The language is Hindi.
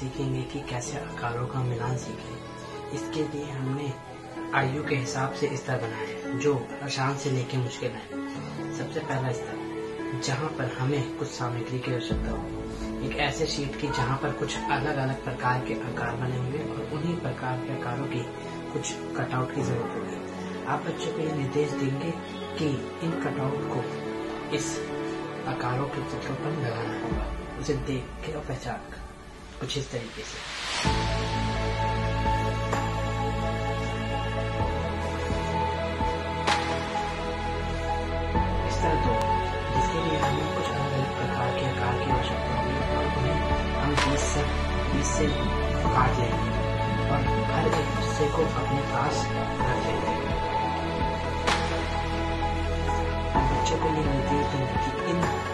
सीखेंगे कि कैसे आकारों का मिलान सीखें। इसके लिए हमने आयु के हिसाब से स्तर बनाए हैं जो आसान से लेके मुश्किल है। सबसे पहला स्तर जहाँ पर हमें कुछ सामग्री की आवश्यकता हो, एक ऐसे शीट की जहाँ पर कुछ अलग अलग प्रकार के आकार बने होंगे और उन्हीं प्रकार के आकारों की कुछ कटआउट की जरूरत होगी। आप बच्चों को ये निर्देश देंगे कि इन कटआउट को इस आकारों के चित्रों पर लगाना होगा, उसे देख के और पहचान कर कुछ इस तरीके से। इसके लिए हमें कुछ अलग प्रकार के आकार की आवश्यकता होगी और उन्हें हम 20 से काट लेंगे और हर एक हिस्से को अपने पास रख लेंगे। बच्चों को ये निर्देश देंगे कि इन